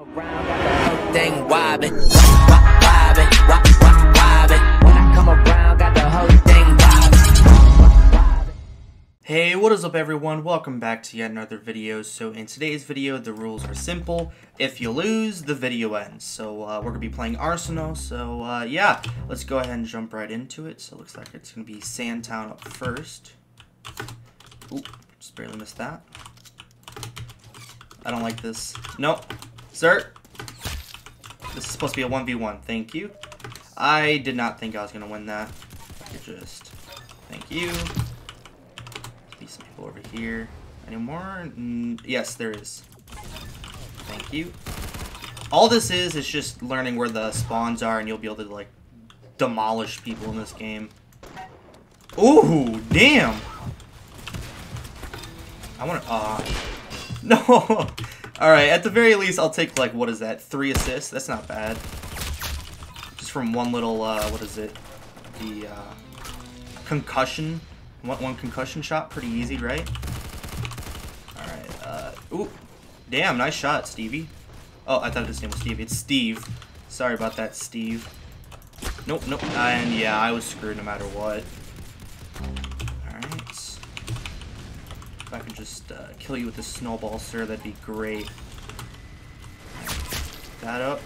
Around got the whole thing wobbin', wobbin', wobbin'. When I come around got the whole thing wobbin'. Hey, what is up everyone? Welcome back to yet another video. So in today's video, the rules are simple. If you lose, the video ends. So we're gonna be playing Arsenal. So yeah, let's go ahead and jump right into it. So it looks like it's gonna be Sandtown up first. Oop, just barely missed that. I don't like this. Nope. Sir, this is supposed to be a 1v1. Thank you. I did not think I was going to win that. Thank you. There's some people over here. Any more? Yes, there is. Thank you. All this is just learning where the spawns are, and you'll be able to, like, demolish people in this game. Ooh, damn. I want to... No! Alright, at the very least, I'll take, like, what is that? 3 assists? That's not bad. Just from one little, what is it? The, concussion. One concussion shot? Pretty easy, right? Alright, ooh! Damn, nice shot, Stevie. Oh, I thought his name was Stevie. It's Steve. Sorry about that, Steve. Nope, nope. And, yeah, I was screwed no matter what. If I could just kill you with a snowball, sir, that'd be great. Pick that up.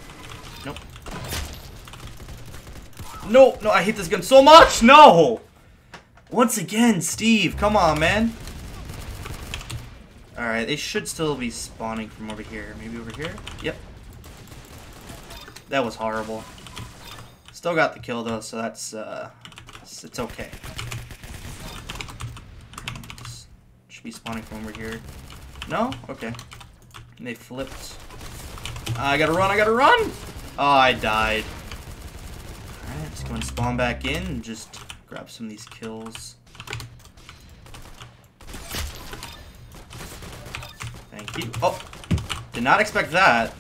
Nope. No, no, I hate this gun so much! No! Once again, Steve, come on, man. Alright, they should still be spawning from over here. Maybe over here? Yep. That was horrible. Still got the kill, though, so that's, it's okay. Be spawning from over here. No? Okay. And they flipped. I gotta run, I gotta run! Oh, I died. Alright, just go and spawn back in and just grab some of these kills. Thank you. Oh! Did not expect that.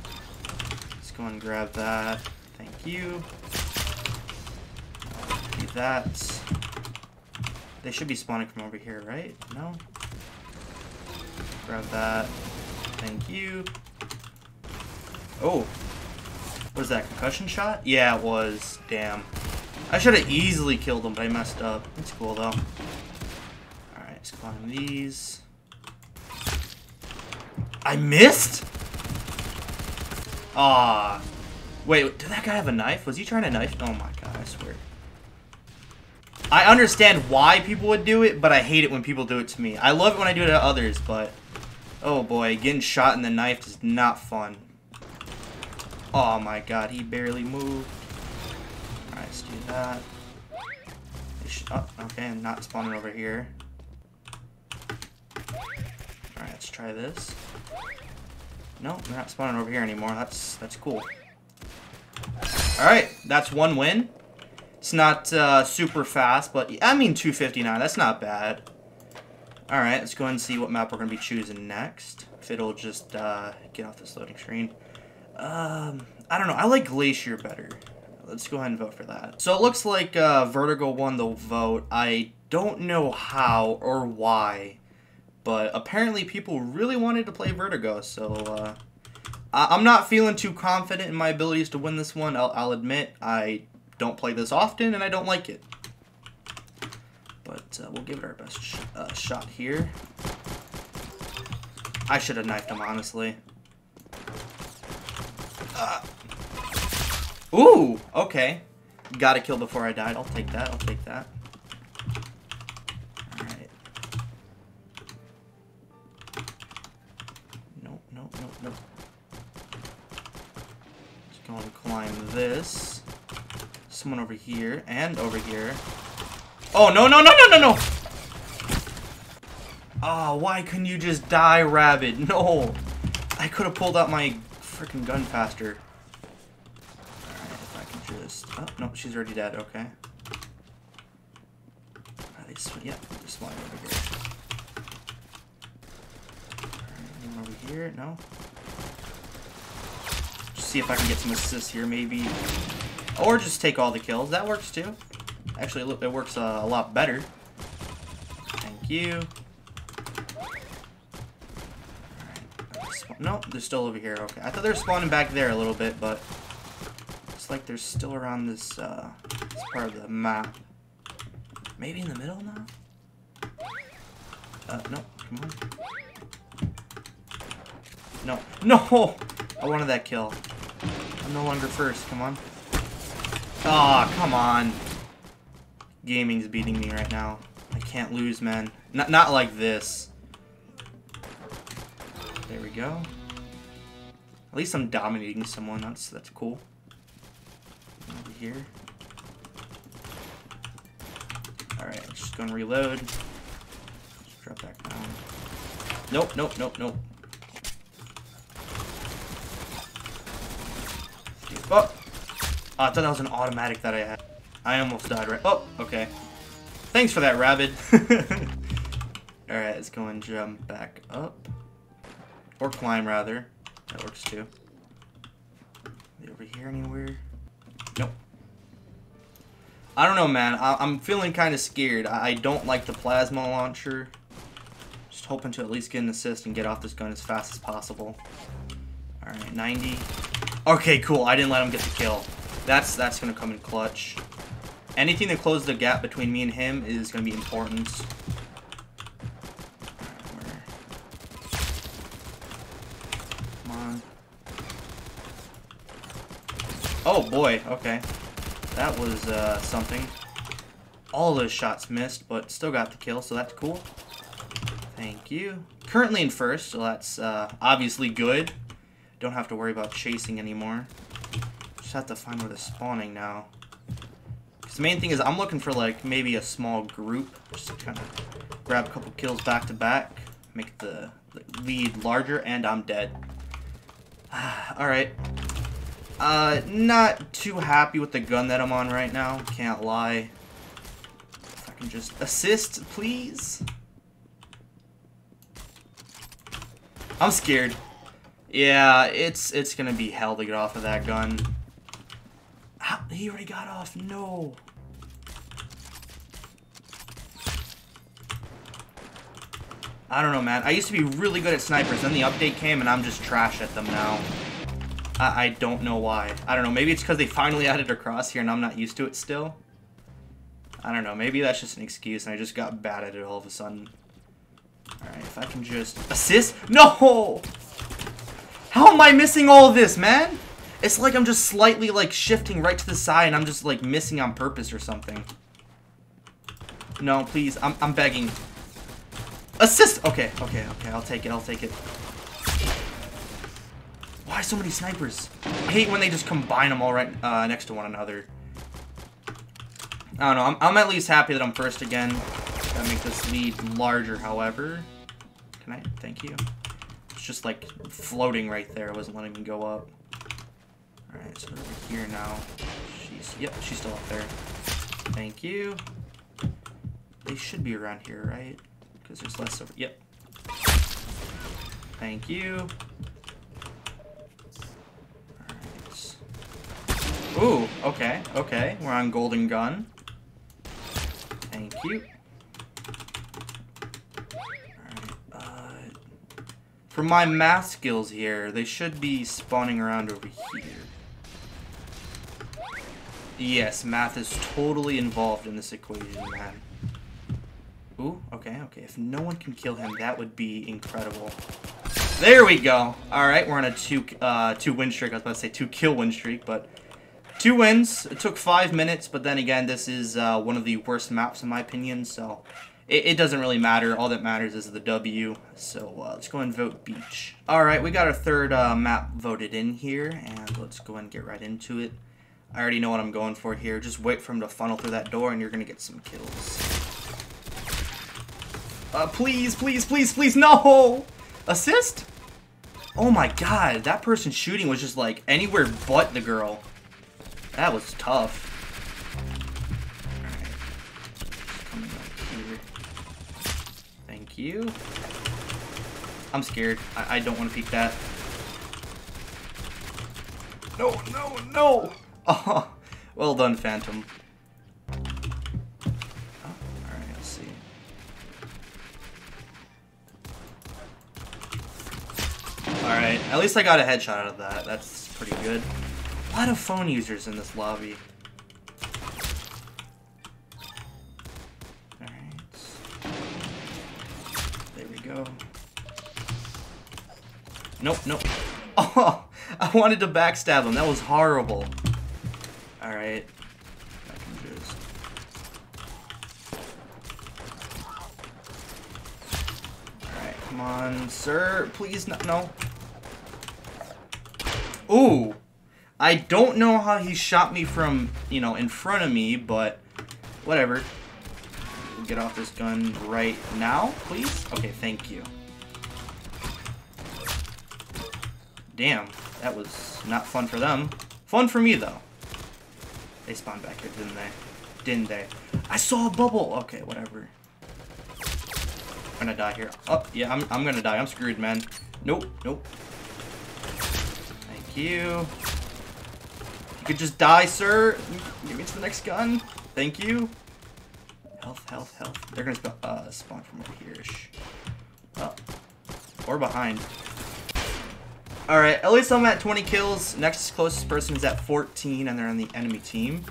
Let's go and grab that. Thank you. Do that. They should be spawning from over here, right? No? Grab that. Thank you. Oh. Was that a concussion shot? Yeah, it was. Damn. I should have easily killed him, but I messed up. It's cool, though. Alright, let's climb these. I missed? Aw. Wait, did that guy have a knife? Was he trying to knife? Oh my god, I swear. I understand why people would do it, but I hate it when people do it to me. I love it when I do it to others, but... Oh boy, getting shot in the knife is not fun. Oh my god, he barely moved. Alright, let's do that. Oh, okay, I'm not spawning over here. Alright, let's try this. No, we're not spawning over here anymore. That's cool. Alright, that's one win. It's not super fast, but I mean 259, that's not bad. Alright, let's go ahead and see what map we're going to be choosing next. If it'll just get off this loading screen. I don't know, I like Glacier better. Let's go ahead and vote for that. So it looks like Vertigo won the vote. I don't know how or why, but apparently people really wanted to play Vertigo, so I'm not feeling too confident in my abilities to win this one. I'll admit, I don't play this often, and I don't like it. But we'll give it our best shot here. I should have knifed him, honestly. Ooh, okay. Got a kill before I died. I'll take that, I'll take that. Alright. Nope, nope, nope, nope. Just going to climb this. Someone over here, and over here. Oh, no, no, no, no, no, no! Oh, why couldn't you just die, Rabbit? No! I could have pulled out my freaking gun faster. Alright, if I can just... Oh, no, she's already dead, okay. Yeah, just flying over here. Alright, anyone over here? No? Just see if I can get some assists here, maybe. Or just take all the kills. That works too. Actually, it works a lot better. Thank you. Alright. Nope, they're still over here. Okay, I thought they were spawning back there a little bit, but it's like they're still around this, this part of the map. Maybe in the middle now? Nope, come on. No, no! I wanted that kill. I'm no longer first, come on. Aw, oh, come on. Gaming's beating me right now. I can't lose, man. Not like this. There we go. At least I'm dominating someone. That's cool. Over here. All right, I'm just gonna reload. Just drop back down. Nope, nope, nope, nope. Oh, I thought that was an automatic that I had. I almost died right. Oh, okay. Thanks for that, Rabbit. All right, let's go and jump back up. Or climb, rather. That works, too. Are they over here anywhere? Nope. I don't know, man. I'm feeling kind of scared. I don't like the plasma launcher. Just hoping to at least get an assist and get off this gun as fast as possible. Alright, 90. Okay, cool. I didn't let him get the kill. That's going to come in clutch. Anything to close the gap between me and him is going to be important. Oh boy, okay. That was something. All those shots missed, but still got the kill, so that's cool. Thank you. Currently in first, so that's obviously good. Don't have to worry about chasing anymore. Just have to find where they're spawning now. Because the main thing is I'm looking for like maybe a small group. Just kind of grab a couple kills back to back. Make the lead larger, and I'm dead. Alright. Not too happy with the gun that I'm on right now. Can't lie. If I can just assist, please. I'm scared. Yeah, it's gonna be hell to get off of that gun. Ah, he already got off. No. I don't know, man. I used to be really good at snipers. Then the update came, and I'm just trash at them now. I don't know why. I don't know. Maybe it's because they finally added a crosshair and I'm not used to it still. I don't know. Maybe that's just an excuse and I just got bad at it all of a sudden. Alright, if I can just... assist? No! How am I missing all of this, man? It's like I'm just slightly, like, shifting right to the side and I'm just, like, missing on purpose or something. No, please. I'm begging. Assist! Okay, okay, okay. I'll take it. I'll take it. Why so many snipers? I hate when they just combine them all right next to one another. I don't know. I'm at least happy that I'm first again. Gotta make this lead larger, however. Can I? Thank you. It's just like floating right there. I wasn't letting me go up. Alright, so over here now. Yep, she's still up there. Thank you. They should be around here, right? Because there's less over... Yep. Thank you. Ooh, okay, okay. We're on golden gun. Thank you. Alright, for my math skills here, they should be spawning around over here. Yes, math is totally involved in this equation, man. Ooh, okay, okay. If no one can kill him, that would be incredible. There we go. Alright, we're on a two win streak. I was about to say 2-kill win streak, but... 2 wins. It took 5 minutes, but then again, this is one of the worst maps in my opinion, so it doesn't really matter. All that matters is the W, so let's go and vote Beach. Alright, we got our third map voted in here, and let's go and get right into it. I already know what I'm going for here. Just wait for him to funnel through that door, and you're going to get some kills. Please, please, please, please, no! Assist? Oh my god, that person shooting was just like anywhere but the girl. That was tough. Alright. Coming up here. Thank you. I'm scared. I don't want to peek that. No, no, no! Oh, well done, Phantom. Oh, alright, let's see. Alright. At least I got a headshot out of that. That's pretty good. A lot of phone users in this lobby. Alright. There we go. Nope, nope. Oh, I wanted to backstab him. That was horrible. Alright. Alright, come on, sir. Please, no. No. Ooh. I don't know how he shot me from, you know, in front of me, but whatever. We'll get off this gun right now, please. Okay, thank you. Damn, that was not fun for them. Fun for me, though. They spawned back here, didn't they? Didn't they? I saw a bubble! Okay, whatever. I'm gonna die here. Oh, yeah, I'm gonna die. I'm screwed, man. Nope, nope. Thank you. You could just die, sir. Give me to the next gun. Thank you. Health, health, health. They're gonna spawn from over here-ish. Oh. Or behind. Alright, at least I'm at 20 kills. Next closest person is at 14, and they're on the enemy team.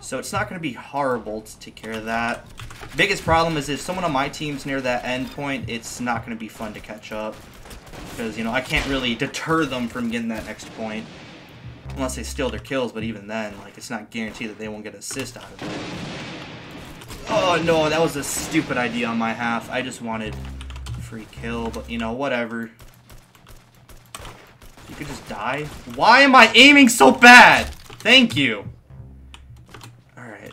So it's not gonna be horrible to take care of that. Biggest problem is if someone on my team's near that end point, it's not gonna be fun to catch up. Because, you know, I can't really deter them from getting that next point. Unless they steal their kills, but even then, like, it's not guaranteed that they won't get an assist out of it. Oh, no, that was a stupid idea on my half. I just wanted a free kill, but, you know, whatever. You could just die. Why am I aiming so bad? Thank you. Alright.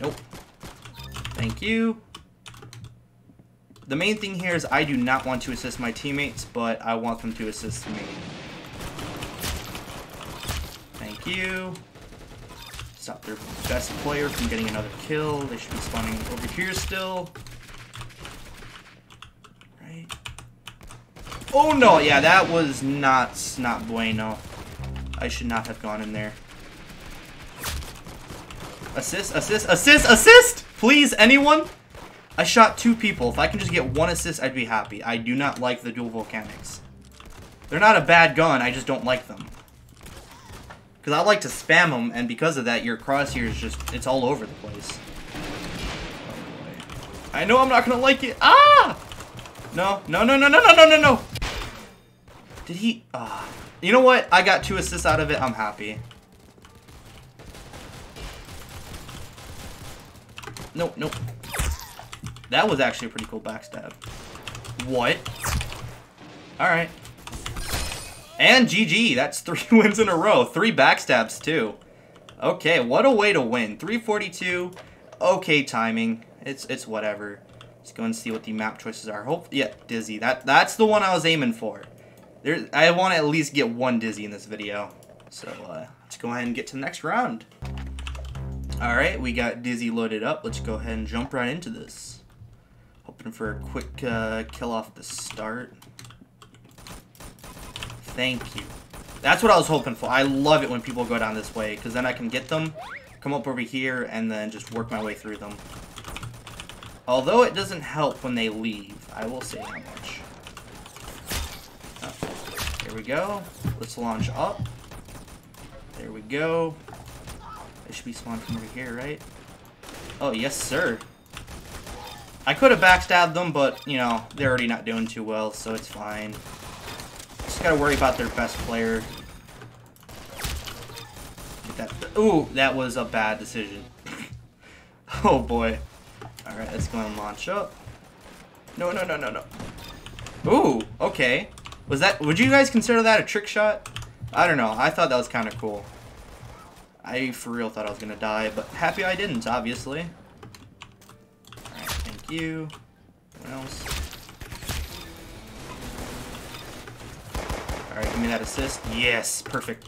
Nope. Thank you. The main thing here is I do not want to assist my teammates, but I want them to assist me. Thank you. Stop their best player from getting another kill. They should be spawning over here still. Right. Oh no, yeah, that was not bueno. I should not have gone in there. Assist, assist, assist, assist! Please, anyone? I shot two people. If I can just get one assist, I'd be happy. I do not like the dual volcanics. They're not a bad gun, I just don't like them. Because I like to spam them, and because of that, your crosshair is just, it's all over the place. Oh boy. I know I'm not going to like it. Ah! No, no, no, no, no, no, no, no, no. Did he? Ah. You know what? I got two assists out of it. I'm happy. Nope, nope. That was actually a pretty cool backstab. What? Alright. And GG, that's 3 wins in a row. 3 backstabs, too. Okay, what a way to win. 342, okay timing. It's whatever. Let's go and see what the map choices are. Hope, yeah, Dizzy. That's the one I was aiming for. There, I want to at least get one Dizzy in this video. So let's go ahead and get to the next round. All right, we got Dizzy loaded up. Let's go ahead and jump right into this. Hoping for a quick kill off the start. Thank you. That's what I was hoping for. I love it when people go down this way, because then I can get them, come up over here, and then just work my way through them. Although it doesn't help when they leave. I will say how much. Oh, here we go. Let's launch up. There we go. It should be spawned from over here, right? Oh, yes, sir. I could have backstabbed them, but, you know, they're already not doing too well, so it's fine. Gotta worry about their best player. Ooh, that was a bad decision. Oh boy. Alright, let's go and launch up. No, no, no, no, no. Ooh, okay. Was that, would you guys consider that a trick shot? I don't know. I thought that was kind of cool. I for real thought I was gonna die, but happy I didn't, obviously. Alright, thank you. What else? Alright, give me that assist. Yes, perfect.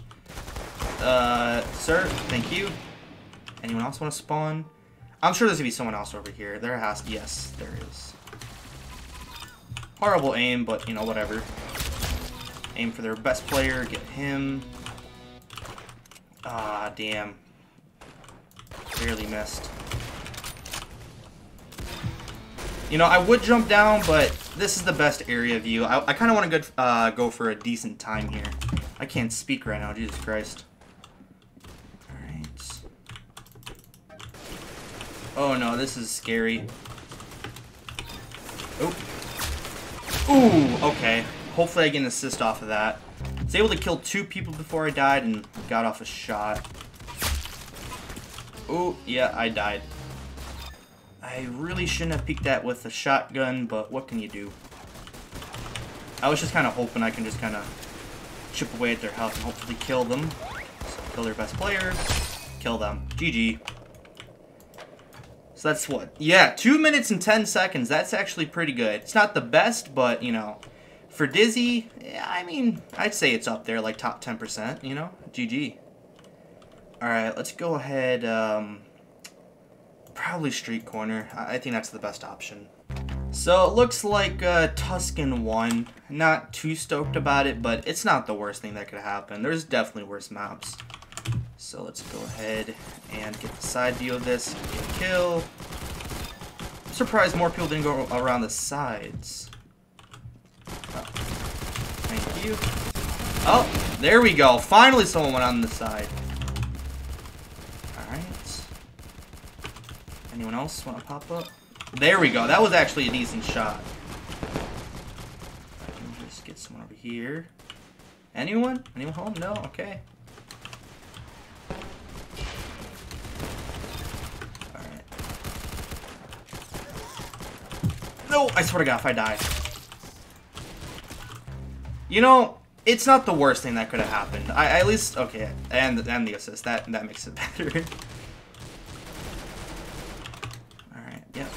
Sir, thank you. Anyone else want to spawn? I'm sure there's gonna be someone else over here. There has to, yes, there is. Horrible aim, but you know, whatever. Aim for their best player, get him. Ah, damn. Barely missed. You know, I would jump down, but this is the best area view. I kind of want to go for a decent time here. I can't speak right now, Jesus Christ. Alright. Oh no, this is scary. Oh. Ooh, okay. Hopefully I get an assist off of that. I was able to kill two people before I died and got off a shot. Ooh, yeah, I died. I really shouldn't have peeked that with a shotgun, but what can you do? I was just kind of hoping I can just kind of chip away at their health and hopefully kill them. So kill their best players. Kill them. GG. So that's what? Yeah, 2 minutes and 10 seconds. That's actually pretty good. It's not the best, but, you know, for Dizzy, I mean, I'd say it's up there, like top 10%, you know? GG. Alright, let's go ahead, probably street corner. I think that's the best option. So it looks like Tusken won. Not too stoked about it, but it's not the worst thing that could happen. There's definitely worse maps. So let's go ahead and get the side view of this. Get a kill. I'm surprised more people didn't go around the sides. Oh, thank you. Oh, there we go. Finally someone went on the side. Anyone else want to pop up? There we go. That was actually a decent shot. I can just get someone over here. Anyone? Anyone home? No? Okay. Alright. No! I swear to God, if I die. You know, it's not the worst thing that could have happened. I at least... Okay. And the assist. That makes it better.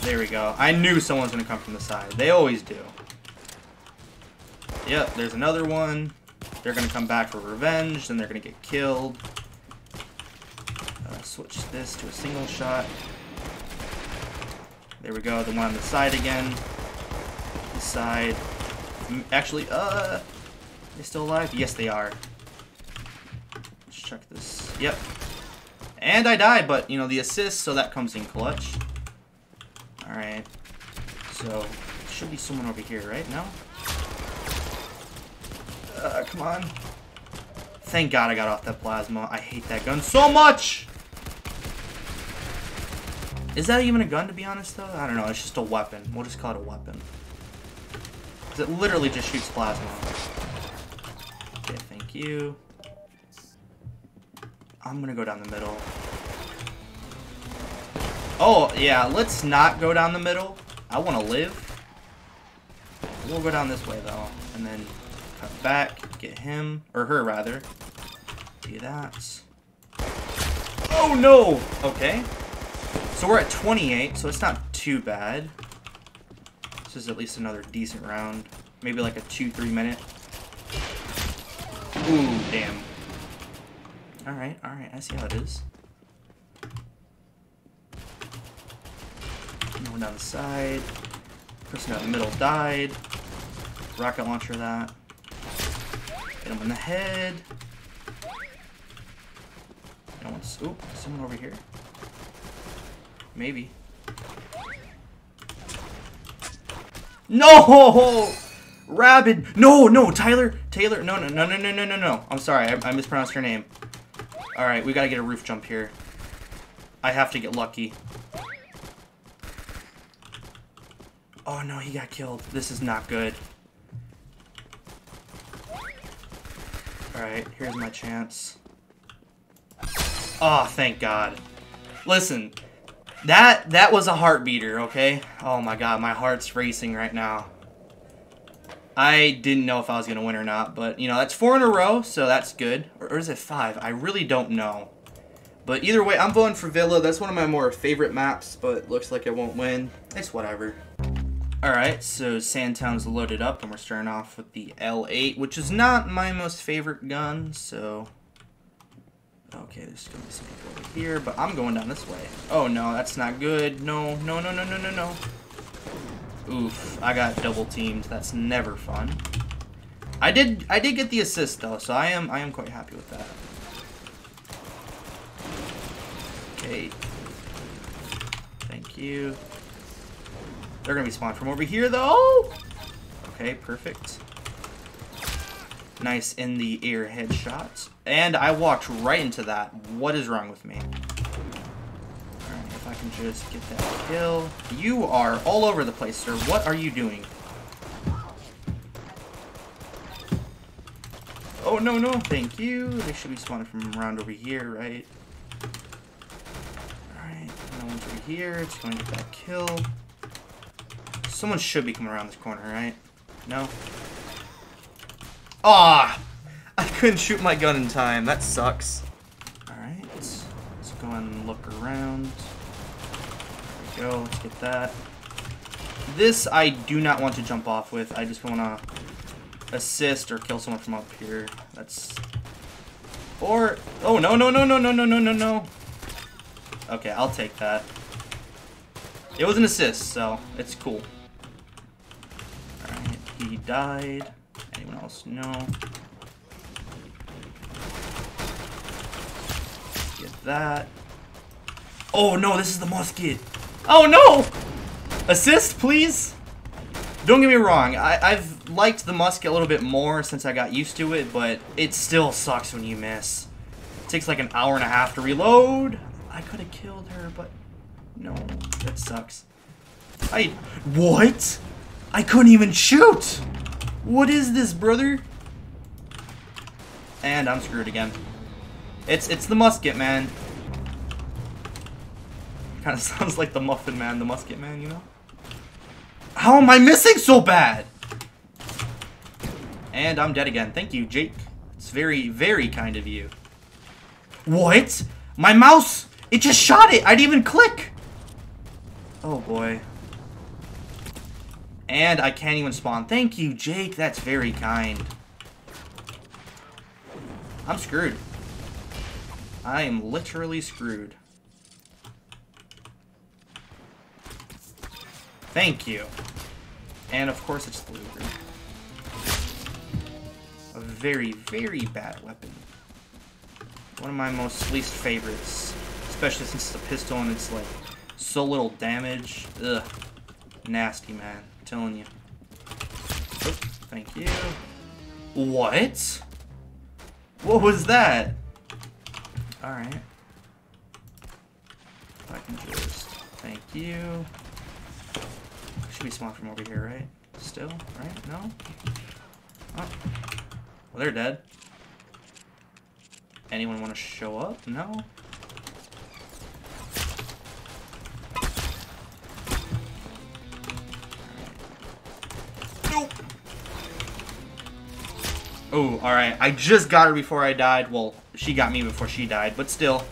There we go. I knew someone's gonna come from the side. They always do. Yep, there's another one. They're gonna come back for revenge, then they're gonna get killed. Switch this to a single shot. There we go, the one on the side again. This side. Actually, they're still alive? Yes, they are. Let's check this. Yep. And I died, but, you know, the assist, so that comes in clutch. Alright, so, should be someone over here, right? No? Come on. Thank God I got off that plasma. I hate that gun so much! Is that even a gun, to be honest, though? I don't know, it's just a weapon. We'll just call it a weapon. Because it literally just shoots plasma. Okay, thank you. I'm gonna go down the middle. Oh, yeah, let's not go down the middle. I want to live. We'll go down this way, though. And then cut back, get him. Or her, rather. Do that. Oh, no! Okay. So we're at 28, so it's not too bad. This is at least another decent round. Maybe like a 2-3 minute. Ooh, damn. Alright, I see how it is. One down the side. Person down the middle died. Rocket launcher that. Hit him in the head. I don't want to... Oop, someone over here. Maybe. No! Rabbit! No, Tyler! Taylor! No. I'm sorry, I mispronounced your name. Alright, we gotta get a roof jump here. I have to get lucky. Oh no, he got killed. This is not good. Alright, here's my chance. Oh, thank God. Listen, that was a heartbeater, okay? Oh my God, my heart's racing right now. I didn't know if I was going to win or not, but, you know, that's 4 in a row, so that's good. Or is it 5? I really don't know. But either way, I'm voting for Villa. That's one of my more favorite maps, but looks like I won't win. It's whatever. Alright, so Sandtown's loaded up, and we're starting off with the L8, which is not my most favorite gun, so... Okay, there's gonna be some people over here, but I'm going down this way. Oh no, that's not good. No. Oof, I got double teamed. That's never fun. I did get the assist though, so I am quite happy with that. Okay. Thank you. They're going to be spawned from over here, though. Okay, perfect. Nice in the air headshots. And I walked right into that. What is wrong with me? Alright, if I can just get that kill. You are all over the place, sir. What are you doing? Oh, no, no. Thank you. They should be spawning from around over here, right? Alright, no one's over here. It's going to get that kill. Someone should be coming around this corner, right? No? Ah! I couldn't shoot my gun in time. That sucks. Alright. Let's go and look around. There we go. Let's get that. This I do not want to jump off with. I just want to assist or kill someone from up here. That's... Or... Oh, no, no, no, no, no, no, no, no, no. Okay, I'll take that. It was an assist, so it's cool. He died. Anyone else? No. Get that. Oh no, this is the musket. Oh no! Assist, please? Don't get me wrong. I've liked the musket a little bit more since I got used to it, but it still sucks when you miss. It takes like an hour and a half to reload. I could have killed her, but no. That sucks. What? I couldn't even shoot! What is this, brother? And I'm screwed again. It's the musket man. Kind of sounds like the muffin man, the musket man, you know? How am I missing so bad? And I'm dead again. Thank you, Jake. It's very, very kind of you. What? My mouse! It just shot it! I didn't even click! Oh boy. And I can't even spawn. Thank you, Jake. That's very kind. I'm screwed. I am literally screwed. Thank you. And of course it's the looter. A very, very bad weapon. One of my most least favorites. Especially since it's a pistol and it's like so little damage. Ugh. Nasty, man. Telling you. Oh, thank you. What? What was that? Alright. If I can just... Thank you. Should be spawned from over here, right? Still? Right? No? Oh. Well, they're dead. Anyone want to show up? No? Oh, alright. I just got her before I died. Well, she got me before she died, but still.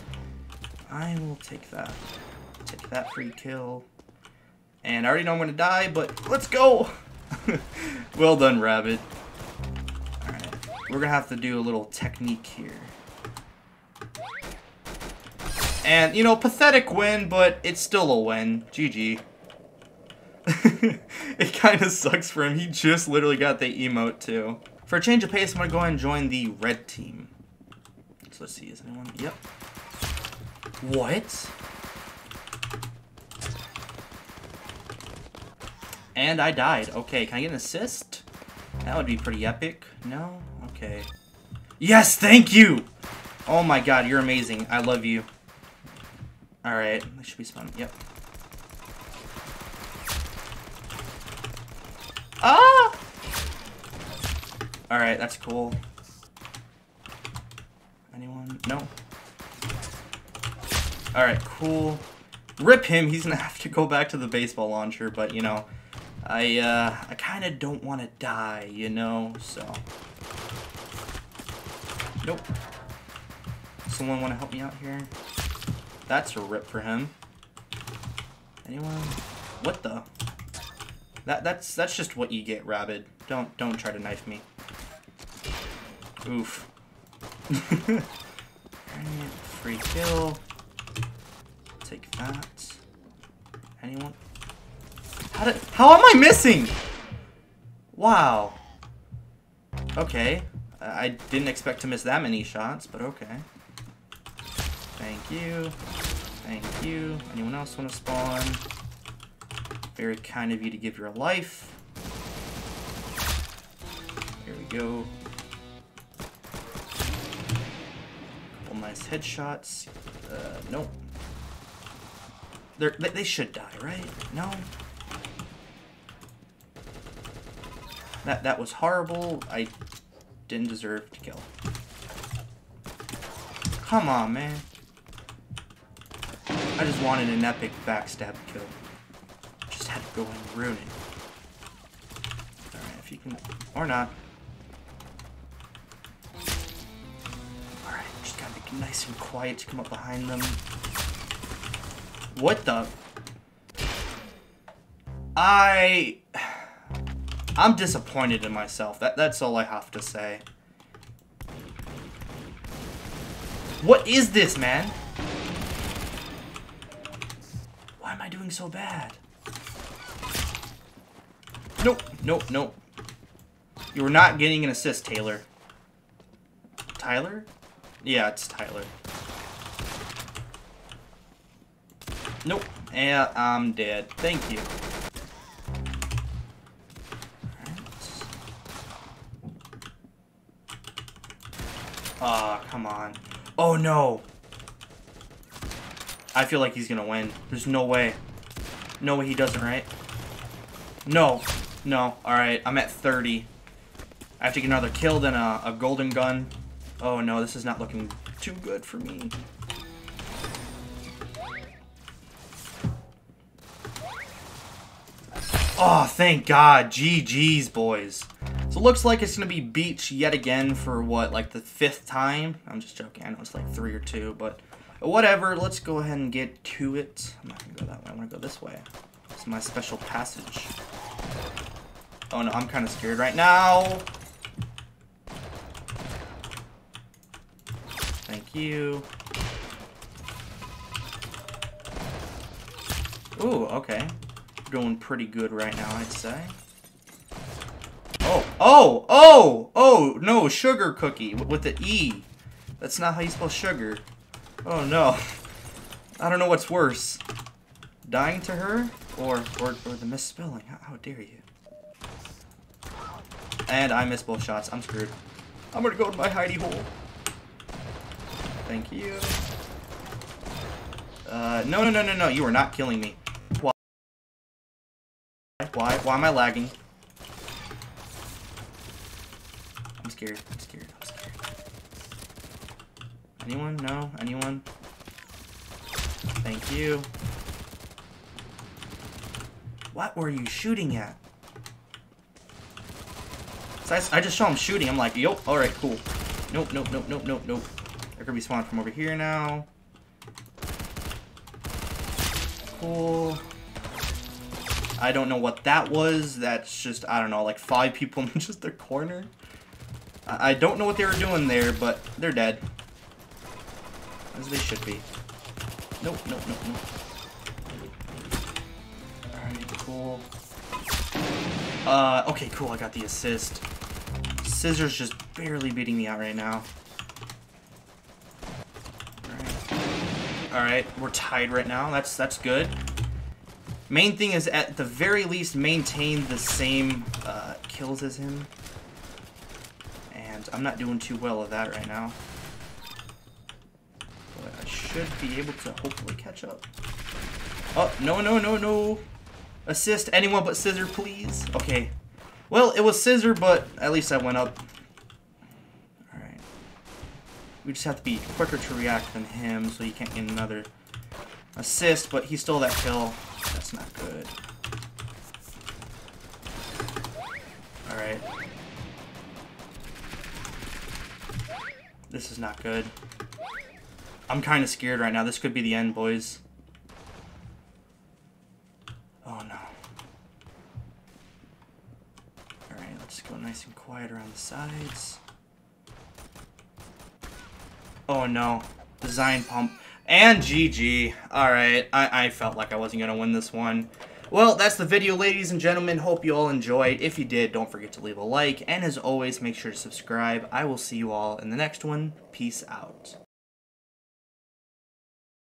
I will take that. Take that free kill. And I already know I'm going to die, but let's go! Well done, Rabbit. Alright. We're going to have to do a little technique here. And, you know, pathetic win, but it's still a win. GG. It kind of sucks for him. He just literally got the emote, too. For a change of pace, I'm going to go ahead and join the red team. So let's see, is anyone? Yep. What? And I died. Okay, can I get an assist? That would be pretty epic. No? Okay. Yes, thank you! Oh my god, you're amazing. I love you. Alright, this should be fun. Yep. Ah! Alright, that's cool. Anyone? No. Alright, cool. Rip him, he's gonna have to go back to the baseball launcher, but you know, I kinda don't wanna die, you know, so. Nope. Someone wanna help me out here? That's a rip for him. Anyone? What the? That's just what you get, Rabbit. Don't try to knife me. Oof. Free kill. Take that. Anyone? How am I missing? Wow. Okay. I didn't expect to miss that many shots, but okay. Thank you. Thank you. Anyone else want to spawn? Very kind of you to give your life. Here we go. Couple nice headshots. Nope. They should die, right? No? That was horrible. I didn't deserve to kill. Come on, man. I just wanted an epic backstab kill. Just had to go and ruin it. Alright, if you can... Or not. Alright, just gotta be nice and quiet to come up behind them. What the... I'm disappointed in myself. That's all I have to say. What is this, man? Why am I doing so bad? Nope, nope, nope. You're not getting an assist, Taylor. Tyler? Yeah, it's Tyler. Nope, and I'm dead. Thank you. Aw, oh, come on. Oh, no. I feel like he's going to win. There's no way. No way he doesn't, right? No. No. All right. I'm at 30. I have to get another kill, then a golden gun. Oh, no. This is not looking too good for me. Oh, thank God. GG's, boys. So it looks like it's going to be beach yet again for what, like the 5th time? I'm just joking. I know it's like 3 or 2, but whatever. Let's go ahead and get to it. I'm not going to go that way. I want to go this way. It's my special passage. Oh no, I'm kind of scared right now. Thank you. Ooh, okay. Doing pretty good right now, I'd say. Oh, oh, oh, no, sugar cookie with the E. That's not how you spell sugar. Oh, no. I don't know what's worse. Dying to her or the misspelling. How dare you? And I missed both shots. I'm screwed. I'm going to go to my hidey hole. Thank you. No, no, no, no, no. You are not killing me. Why? Why? Why am I lagging? I'm scared. Anyone? No? Anyone? Thank you. What were you shooting at? So I just saw him shooting. I'm like, yo, alright, cool. Nope, nope, nope, nope, nope, nope. They're gonna be spawned from over here now. Cool. I don't know what that was. That's just, I don't know, like 5 people in just their corner. I don't know what they were doing there, but they're dead. As they should be. Nope, nope, nope, nope. Alright, cool. Okay, cool, I got the assist. Scissors just barely beating me out right now. Alright, we're tied right now. That's good. Main thing is, at the very least, maintain the same kills as him. I'm not doing too well of that right now. But I should be able to hopefully catch up. Oh, no, no, no, no. Assist anyone but Scissor, please. Okay. Well, it was Scissor, but at least I went up. Alright. We just have to be quicker to react than him, so you can't get another assist, but he stole that kill. That's not good. Alright. This is not good. I'm kind of scared right now. This could be the end, boys. Oh, no. Alright, let's go nice and quiet around the sides. Oh, no. Design pump. And GG. Alright, I felt like I wasn't going to win this one. Well, that's the video, ladies and gentlemen. Hope you all enjoyed. If you did, don't forget to leave a like. And as always, make sure to subscribe. I will see you all in the next one. Peace out.